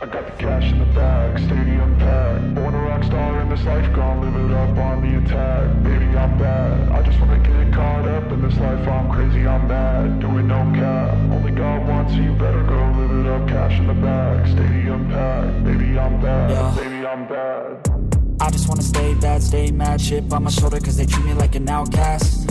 I got the cash in the bag, stadium packed. Born a rock star in this life, gon' live it up on the attack. Baby, I'm bad, I just wanna get caught up in this life. I'm crazy, I'm mad, doing no cap. Only God wants you, better go live it up. Cash in the bag, stadium packed. Baby, I'm bad, yeah. Baby, I'm bad. I just wanna stay bad, stay mad. Shit on my shoulder cause they treat me like an outcast.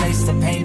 Taste the pain,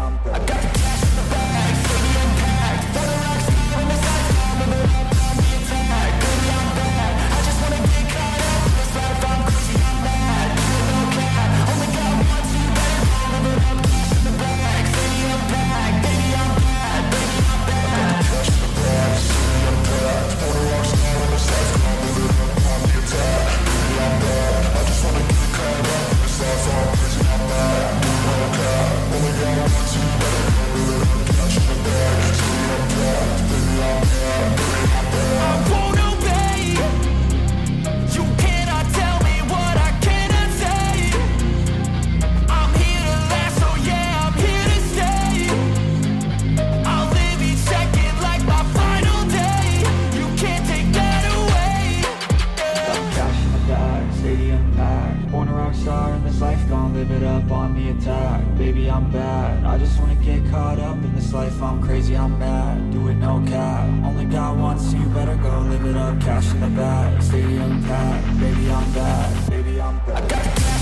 I'm bad. I got the cash in the bag, stadium packed. Born a rock star in this life, gon' live it up. Cash in the bag, stadium packed. Baby, I'm bad, baby, I'm bad.